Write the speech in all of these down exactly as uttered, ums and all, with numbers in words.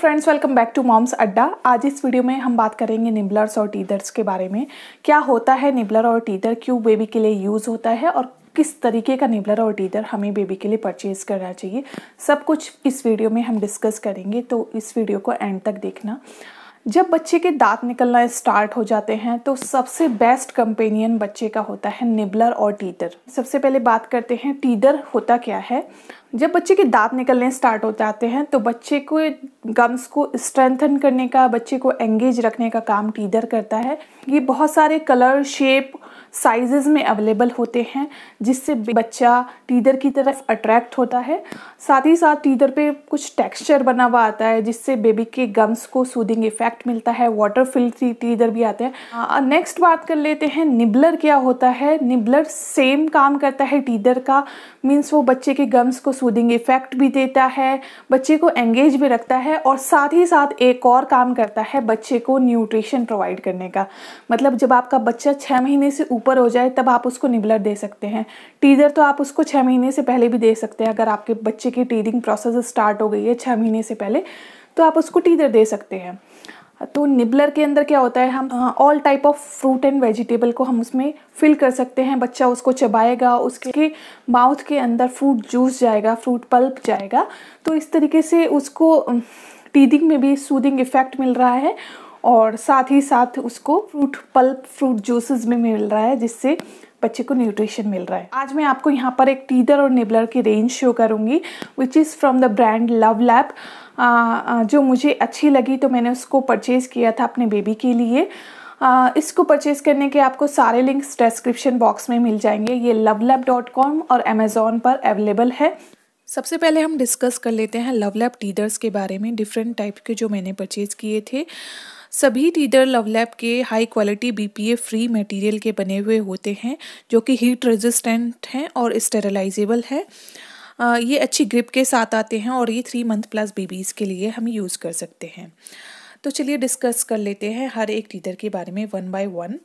Friends, welcome back to moms Adda. आज इस video में हम बात करेंगे निबलर्स और टीदर्स के बारे में। क्या होता है निबलर और टीदर, क्यों बेबी के लिए यूज़ होता है और किस तरीके का निबलर और टीदर हमें बेबी के लिए परचेज़ करना चाहिए, सब कुछ इस वीडियो में हम डिस्कस करेंगे। तो इस वीडियो को एंड तक देखना। जब बच्चे के दांत निकलना स्टार्ट हो जाते हैं तो सबसे बेस्ट कंपेनियन बच्चे का होता है निबलर और टीदर। सबसे पहले बात करते हैं टीदर होता क्या है। जब बच्चे के दांत निकलने स्टार्ट हो जाते हैं तो बच्चे को गम्स को स्ट्रेंथन करने का, बच्चे को एंगेज रखने का काम टीदर करता है। ये बहुत सारे कलर, शेप, साइजेस में अवेलेबल होते हैं, जिससे बच्चा टीदर की तरफ अट्रैक्ट होता है। साथ ही साथ टीदर पे कुछ टेक्सचर बना हुआ आता है, जिससे बेबी के गम्स को सूदिंग इफेक्ट मिलता है। वाटर फिल्ड टीदर भी आते हैं। नेक्स्ट बात कर लेते हैं निबलर क्या होता है। निबलर सेम काम करता है टीदर का, मीन्स वो बच्चे के गम्स को सूदिंग इफेक्ट भी देता है, बच्चे को एंगेज भी रखता है, और साथ ही साथ एक और काम करता है बच्चे को न्यूट्रिशन प्रोवाइड करने का। मतलब जब आपका बच्चा छः महीने से ऊपर हो जाए तब आप उसको निबलर दे सकते हैं। टीदर तो आप उसको छः महीने से पहले भी दे सकते हैं। अगर आपके बच्चे की टीदिंग प्रोसेस स्टार्ट हो गई है छः महीने से पहले तो आप उसको टीदर दे सकते हैं। तो निबलर के अंदर क्या होता है, हम all type of fruit and vegetable को हम उसमें फिल कर सकते हैं। बच्चा उसको चबाएगा, उसके माउथ के अंदर फ्रूट जूस जाएगा, फ्रूट पल्प जाएगा, तो इस तरीके से उसको टीदिंग में भी सूदिंग इफेक्ट मिल रहा है, और साथ ही साथ उसको फ्रूट पल्प, फ्रूट जूसेस में मिल रहा है, जिससे बच्चे को न्यूट्रिशन मिल रहा है। आज मैं आपको यहाँ पर एक टीदर और निबलर की रेंज शो करूँगी, which is from the brand लवलैप, जो मुझे अच्छी लगी तो मैंने उसको परचेज़ किया था अपने बेबी के लिए। आ, इसको परचेज़ करने के आपको सारे लिंक्स डिस्क्रिप्शन बॉक्स में मिल जाएंगे। ये लवलैप डॉट कॉम और अमेज़ोन पर अवेलेबल है। सबसे पहले हम डिस्कस कर लेते हैं लवलैप टीदर्स के बारे में। डिफरेंट टाइप के जो मैंने परचेज़ किए थे, सभी टीदर लवलैप के high quality BPA free material के बने हुए होते हैं, जो कि हीट रेजिस्टेंट हैं और स्टेरलाइजेबल है। ये अच्छी ग्रिप के साथ आते हैं और ये थ्री मंथ प्लस बेबीज़ के लिए हम यूज़ कर सकते हैं। तो चलिए डिस्कस कर लेते हैं हर एक टीदर के बारे में वन बाय वन।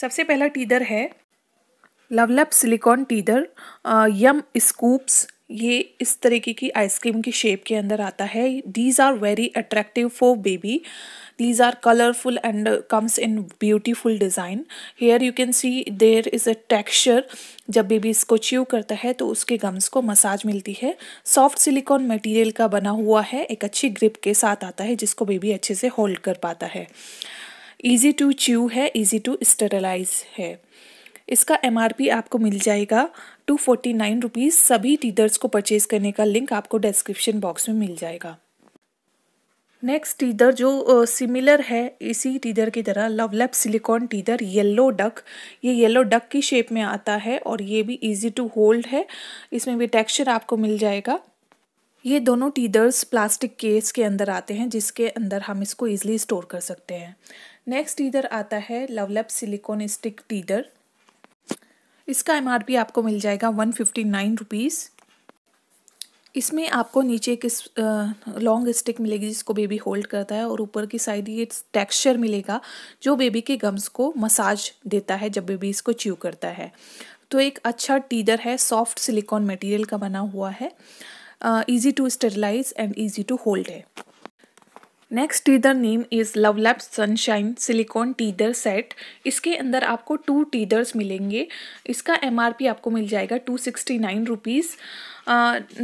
सबसे पहला टीदर है लवलैप सिलिकॉन टीदर यम स्कूप्स। ये इस तरीके की आइसक्रीम की शेप के अंदर आता है। These are very attractive for baby, these are colourful and comes in beautiful design. Here you can see there is a texture. जब बेबी इसको च्यू करता है तो उसके गम्स को मसाज मिलती है। सॉफ्ट सिलिकॉन मटेरियल का बना हुआ है, एक अच्छी ग्रिप के साथ आता है, जिसको बेबी अच्छे से होल्ड कर पाता है। ईजी टू च्यू है, ईजी टू स्टरलाइज है। इसका एमआरपी आपको मिल जाएगा टू फोर्टी नाइन रुपीज़। सभी टीदर्स को परचेज़ करने का लिंक आपको डिस्क्रिप्शन बॉक्स में मिल जाएगा। नेक्स्ट टीदर जो सिमिलर uh, है इसी टीदर की तरह, लवलैप सिलिकॉन टीदर येलो डक। ये येलो डक की शेप में आता है और ये भी इजी टू होल्ड है। इसमें भी टेक्सचर आपको मिल जाएगा। ये दोनों टीदर्स प्लास्टिक केस के अंदर आते हैं, जिसके अंदर हम इसको ईजिली स्टोर कर सकते हैं। नेक्स्ट टीदर आता है लवलैप सिलिकॉन स्टिक टीदर। इसका एमआरपी आपको मिल जाएगा वन फिफ्टी नाइन रुपीज़। इसमें आपको नीचे एक लॉन्ग स्टिक मिलेगी, जिसको बेबी होल्ड करता है, और ऊपर की साइड ये टेक्सचर मिलेगा जो बेबी के गम्स को मसाज देता है जब बेबी इसको च्यू करता है। तो एक अच्छा टीदर है, सॉफ्ट सिलिकॉन मटेरियल का बना हुआ है, easy to sterilise and easy to hold है। Next teether name is लवलैप sunshine silicone teether set. इसके अंदर आपको टू टीदर्स मिलेंगे। इसका एमआरपी आपको मिल जाएगा टू सिक्सटी नाइन रुपीज़।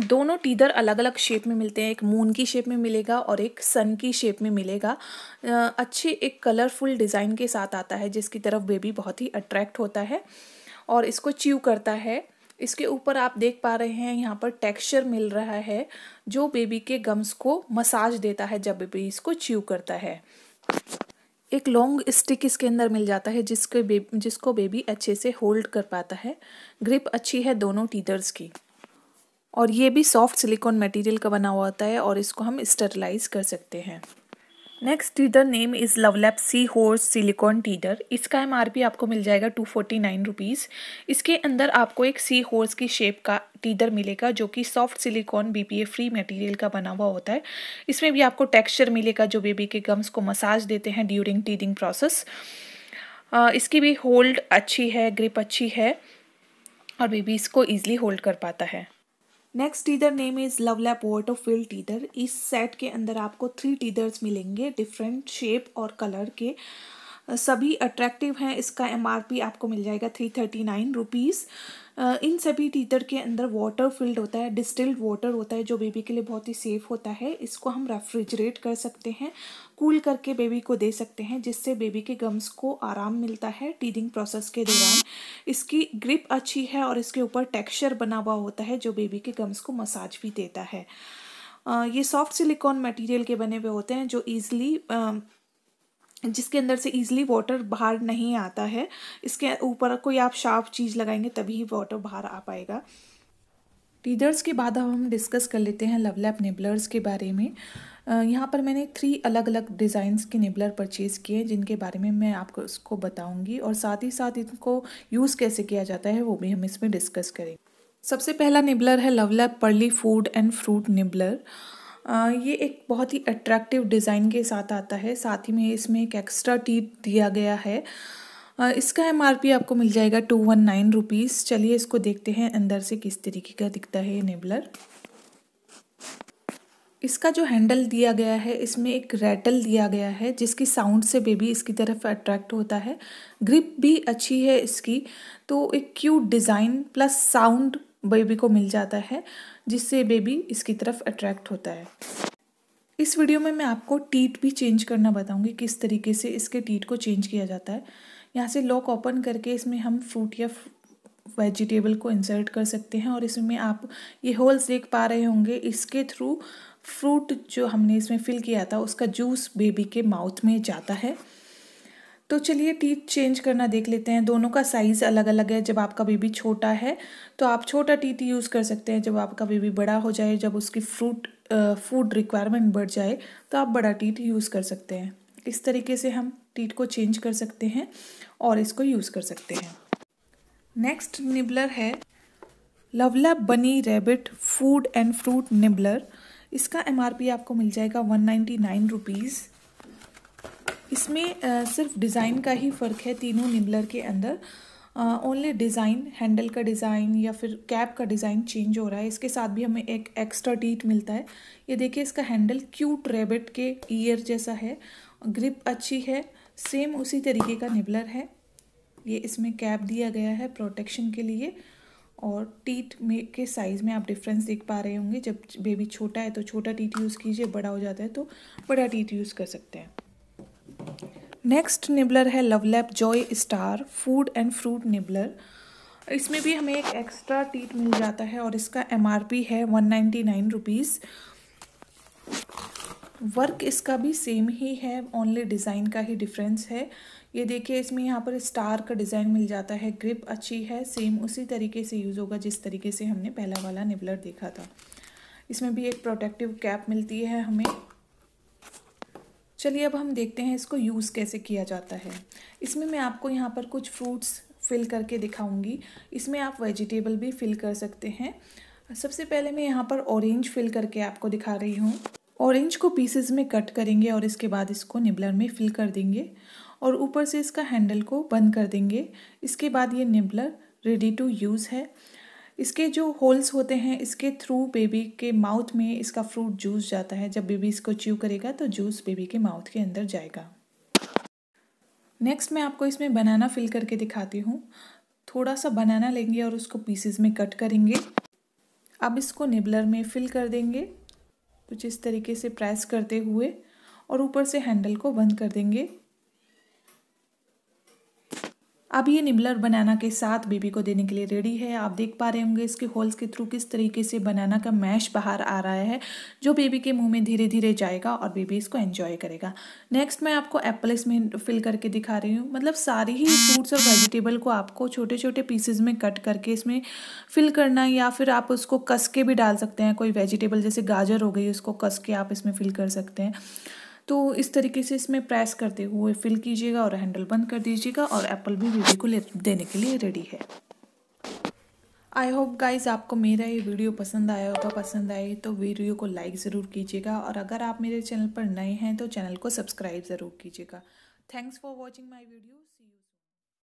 दोनों टीदर अलग अलग शेप में मिलते हैं। एक मून की शेप में मिलेगा और एक सन की शेप में मिलेगा। आ, अच्छे एक कलरफुल डिज़ाइन के साथ आता है, जिसकी तरफ बेबी बहुत ही अट्रैक्ट होता है और इसको च्यू करता है। इसके ऊपर आप देख पा रहे हैं यहाँ पर टेक्सचर मिल रहा है, जो बेबी के गम्स को मसाज देता है जब बेबी इसको च्यू करता है। एक लॉन्ग स्टिक इसके अंदर मिल जाता है, जिसके बेबी जिसको बेबी अच्छे से होल्ड कर पाता है। ग्रिप अच्छी है दोनों टीदर्स की, और ये भी सॉफ्ट सिलिकॉन मटेरियल का बना हुआ होता है और इसको हम स्टरलाइज कर सकते हैं। Next teether name is लवलैप sea horse silicone teether. इसका एमआरपी आपको मिल जाएगा टू फोर्टी नाइन रुपीज़। इसके अंदर आपको एक सी हॉर्स की शेप का टीदर मिलेगा, जो कि soft silicone BPA free material का बना हुआ होता है। इसमें भी आपको टेक्सचर मिलेगा, जो बेबी के गम्स को मसाज देते हैं ड्यूरिंग टीदिंग प्रोसेस। इसकी भी होल्ड अच्छी है, ग्रिप अच्छी है, और बेबी इसको ईजिली होल्ड कर पाता है। Next teether name is LuvLap water fill teether. इस सेट के अंदर आपको थ्री टीदर्स मिलेंगे डिफरेंट शेप और कलर के, सभी अट्रैक्टिव हैं। इसका एमआरपी आपको मिल जाएगा थ्री थर्टी नाइन रुपीज़। इन सभी टीदर के अंदर वाटर फिल्ड होता है, डिस्टिल्ड वाटर होता है, जो बेबी के लिए बहुत ही सेफ़ होता है। इसको हम रेफ्रिजरेट कर सकते हैं, कूल करके बेबी को दे सकते हैं, जिससे बेबी के गम्स को आराम मिलता है टीदिंग प्रोसेस के दौरान। इसकी ग्रिप अच्छी है और इसके ऊपर टेक्सचर बना हुआ होता है जो बेबी के गम्स को मसाज भी देता है। ये सॉफ्ट सिलिकॉन मटीरियल के बने हुए होते हैं जो ईज़िली, जिसके अंदर से ईज़िली वाटर बाहर नहीं आता है। इसके ऊपर कोई आप शार्प चीज़ लगाएंगे तभी वाटर बाहर आ पाएगा। टीदर्स के बाद अब हम डिस्कस कर लेते हैं लवलैप निबलर्स के बारे में। यहाँ पर मैंने थ्री अलग अलग डिज़ाइंस के निबलर परचेज़ किए, जिनके बारे में मैं आपको उसको बताऊँगी और साथ ही साथ इनको यूज़ कैसे किया जाता है वो भी हम इसमें डिस्कस करेंगे। सबसे पहला निबलर है LuvLap pearly food and fruit nibbler. ये एक बहुत ही अट्रैक्टिव डिज़ाइन के साथ आता है, साथ ही में इसमें एक एक्स्ट्रा टीप दिया गया है। इसका एमआरपी आपको मिल जाएगा टू वन नाइन रुपीज़। चलिए इसको देखते हैं अंदर से किस तरीके का दिखता है ये निबलर। इसका जो हैंडल दिया गया है इसमें एक रैटल दिया गया है, जिसकी साउंड से बेबी इसकी तरफ अट्रैक्ट होता है। ग्रिप भी अच्छी है इसकी, तो एक cute design plus sound baby को मिल जाता है, जिससे बेबी इसकी तरफ अट्रैक्ट होता है। इस वीडियो में मैं आपको टीट भी चेंज करना बताऊंगी, किस तरीके से इसके टीट को चेंज किया जाता है। यहाँ से लॉक ओपन करके इसमें हम फ्रूट या वेजिटेबल को इंसर्ट कर सकते हैं और इसमें आप ये होल्स देख पा रहे होंगे। इसके थ्रू फ्रूट जो हमने इसमें फिल किया था उसका जूस बेबी के माउथ में जाता है। तो चलिए टीथ चेंज करना देख लेते हैं। दोनों का साइज़ अलग अलग है। जब आपका बेबी छोटा है तो आप छोटा टीथ यूज़ कर सकते हैं, जब आपका बेबी बड़ा हो जाए, जब उसकी फ्रूट फूड रिक्वायरमेंट बढ़ जाए तो आप बड़ा टीथ यूज़ कर सकते हैं। इस तरीके से हम टीथ को चेंज कर सकते हैं और इसको यूज़ कर सकते हैं। नेक्स्ट निबलर है LuvLap bunny rabbit food and fruit nibbler. इसका एमआरपी आपको मिल जाएगा वन नाइन्टी नाइन रुपीज़। इसमें आ, सिर्फ डिज़ाइन का ही फ़र्क है तीनों निबलर के अंदर। ओनली डिज़ाइन, हैंडल का डिज़ाइन या फिर कैप का डिज़ाइन चेंज हो रहा है। इसके साथ भी हमें एक एक्स्ट्रा टीट मिलता है। ये देखिए, इसका हैंडल क्यूट रैबिट के ईयर जैसा है, ग्रिप अच्छी है, सेम उसी तरीके का निबलर है। ये इसमें कैप दिया गया है प्रोटेक्शन के लिए और टीट में के साइज़ में आप डिफरेंस देख पा रहे होंगे। जब बेबी छोटा है तो छोटा टीट यूज़ कीजिए, बड़ा हो जाता है तो बड़ा टीट यूज़ कर सकते हैं। नेक्स्ट निबलर है LuvLap joy star food and fruit nibbler. इसमें भी हमें एक एक्स्ट्रा टीट मिल जाता है और इसका एमआरपी है one ninety nine rupees. Work इसका भी सेम ही है, ओनली डिज़ाइन का ही डिफरेंस है। ये देखिए, इसमें यहाँ पर स्टार का डिज़ाइन मिल जाता है, ग्रिप अच्छी है, सेम उसी तरीके से यूज़ होगा जिस तरीके से हमने पहला वाला निबलर देखा था। इसमें भी एक प्रोटेक्टिव कैप मिलती है हमें। चलिए अब हम देखते हैं इसको यूज़ कैसे किया जाता है। इसमें मैं आपको यहाँ पर कुछ फ्रूट्स फिल करके दिखाऊंगी। इसमें आप वेजिटेबल भी फिल कर सकते हैं। सबसे पहले मैं यहाँ पर ऑरेंज फिल करके आपको दिखा रही हूँ। ऑरेंज को पीसेस में कट करेंगे और इसके बाद इसको निबलर में फिल कर देंगे और ऊपर से इसका हैंडल को बंद कर देंगे। इसके बाद ये निबलर रेडी टू यूज़ है। इसके जो होल्स होते हैं इसके थ्रू बेबी के माउथ में इसका फ्रूट जूस जाता है। जब बेबी इसको च्यू करेगा तो जूस बेबी के माउथ के अंदर जाएगा। नेक्स्ट मैं आपको इसमें बनाना फिल करके दिखाती हूँ। थोड़ा सा बनाना लेंगे और उसको पीसेस में कट करेंगे। अब इसको निबलर में फिल कर देंगे कुछ इस तरीके से प्रेस करते हुए और ऊपर से हैंडल को बंद कर देंगे। अब ये निबलर बनाना के साथ बेबी को देने के लिए रेडी है। आप देख पा रहे होंगे इसके होल्स के थ्रू किस तरीके से बनाना का मैश बाहर आ रहा है, जो बेबी के मुंह में धीरे धीरे जाएगा और बेबी इसको एंजॉय करेगा। नेक्स्ट मैं आपको एप्पल इसमें फिल करके दिखा रही हूँ। मतलब सारी ही फ्रूट्स और वेजिटेबल को आपको छोटे छोटे पीसेज में कट करके इसमें फिल करना, या फिर आप उसको कस के भी डाल सकते हैं। कोई वेजिटेबल जैसे गाजर हो गई, उसको कस के आप इसमें फिल कर सकते हैं। तो इस तरीके से इसमें प्रेस करते हुए फिल कीजिएगा और हैंडल बंद कर दीजिएगा और एप्पल भी बेबी को ले देने के लिए रेडी है। आई होप गाइज़ आपको मेरा ये वीडियो पसंद आया होगा। पसंद आए तो वीडियो को लाइक ज़रूर कीजिएगा और अगर आप मेरे चैनल पर नए हैं तो चैनल को सब्सक्राइब ज़रूर कीजिएगा। Thanks for watching my video.